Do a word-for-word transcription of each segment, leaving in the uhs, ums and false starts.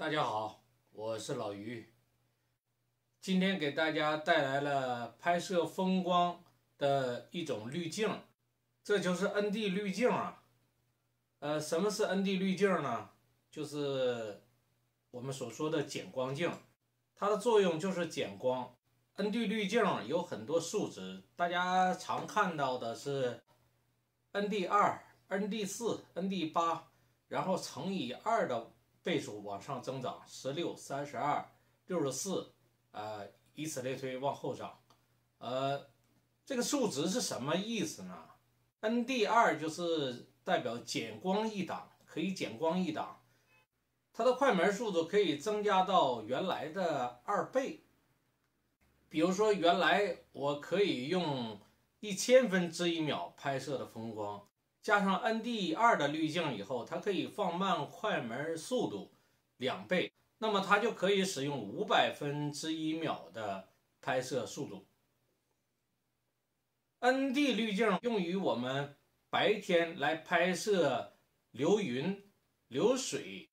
大家好，我是老于，今天给大家带来了拍摄风光的一种滤镜，这就是 N D 滤镜啊。呃，什么是 N D 滤镜呢？就是我们所说的减光镜，它的作用就是减光。N D 滤镜有很多数值，大家常看到的是 N D 二、N D 四、N D 八，然后乘以二的倍数往上增长， 十六、三十二、六十四，呃，以此类推往后涨。呃，这个数值是什么意思呢 ？N D 二就是代表减光一档，可以减光一档，它的快门数值可以增加到原来的二倍。比如说，原来我可以用一千分之一秒拍摄的风光。 加上 N D 二的滤镜以后，它可以放慢快门速度两倍，那么它就可以使用五百分之一秒的拍摄速度。N D 滤镜用于我们白天来拍摄流云、流水，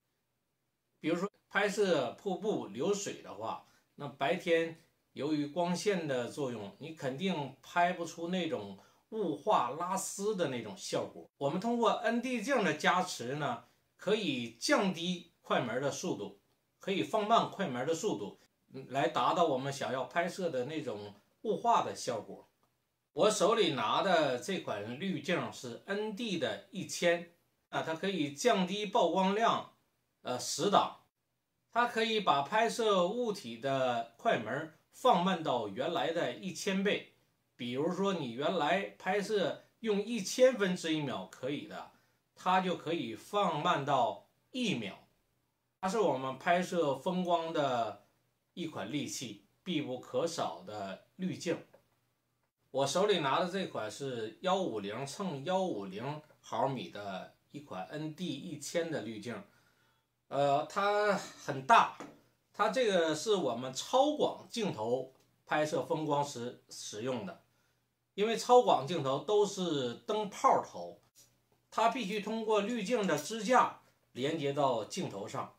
比如说拍摄瀑布、流水的话，那白天由于光线的作用，你肯定拍不出那种 雾化拉丝的那种效果，我们通过 N D 镜的加持呢，可以降低快门的速度，可以放慢快门的速度，来达到我们想要拍摄的那种雾化的效果。我手里拿的这款滤镜是 N D 的 一千， 啊，它可以降低曝光量，呃，十档，它可以把拍摄物体的快门放慢到原来的一千倍。 比如说，你原来拍摄用一千分之一秒可以的，它就可以放慢到一秒。它是我们拍摄风光的一款利器，必不可少的滤镜。我手里拿的这款是一百五十乘一百五十毫米的一款 N D 一千 的滤镜，呃，它很大，它这个是我们超广镜头拍摄风光时使用的。 因为超广镜头都是灯泡头，它必须通过滤镜的支架连接到镜头上。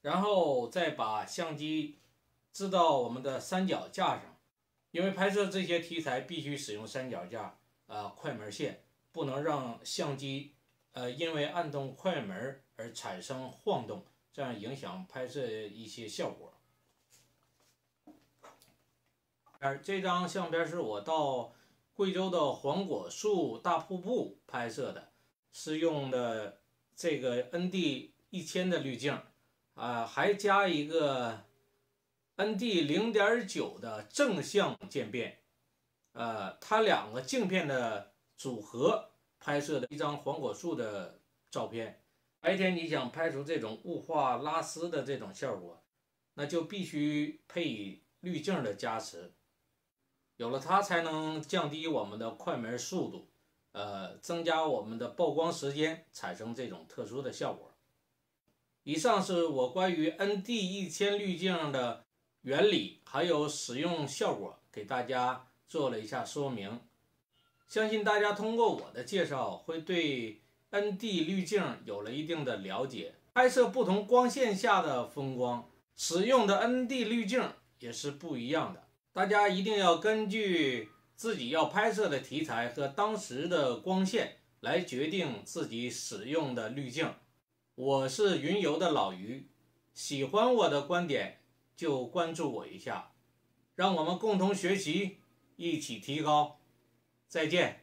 然后再把相机支到我们的三脚架上，因为拍摄这些题材必须使用三脚架。 呃，快门线不能让相机，呃，因为按动快门而产生晃动，这样影响拍摄一些效果。而这张相片是我到贵州的黄果树大瀑布拍摄的，是用的这个 N D 一千 的滤镜，啊、呃，还加一个 N D 零点九 的正向渐变。 呃，它两个镜片的组合拍摄的一张黄果树的照片。白天你想拍出这种雾化拉丝的这种效果，那就必须配以滤镜的加持。有了它，才能降低我们的快门速度，呃，增加我们的曝光时间，产生这种特殊的效果。以上是我关于 N D 一千 滤镜的原理还有使用效果，给大家 做了一下说明，相信大家通过我的介绍会对 N D 滤镜有了一定的了解。拍摄不同光线下的风光，使用的 N D 滤镜也是不一样的。大家一定要根据自己要拍摄的题材和当时的光线来决定自己使用的滤镜。我是云游的老于，喜欢我的观点就关注我一下，让我们共同学习， 一起提高，再见。